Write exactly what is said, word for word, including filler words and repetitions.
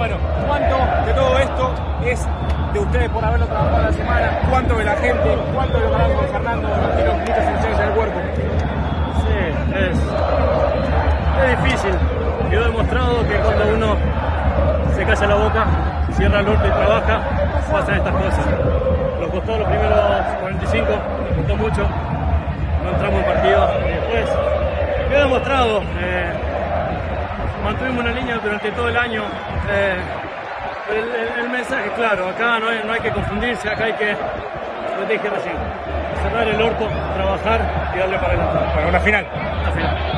Bueno, ¿cuánto de todo esto es de ustedes por haberlo trabajado la semana? ¿Cuánto de la gente? ¿Cuánto de lo ganado con Fernando? Tiene muchas emociones en el cuerpo. Sí, es, es difícil. Quedó demostrado que cuando uno se calla la boca, cierra el orto y trabaja, pasan estas cosas. Nos costó los primeros cuarenta y cinco, nos costó mucho, no entramos en partido. Y después quedó demostrado. Eh, Mantuvimos una línea durante todo el año. Eh, el, el, el mensaje, claro, acá no hay, no hay que confundirse, acá hay que, lo dije recién, cerrar el orto, trabajar y darle para adelante. Para una final. Una final.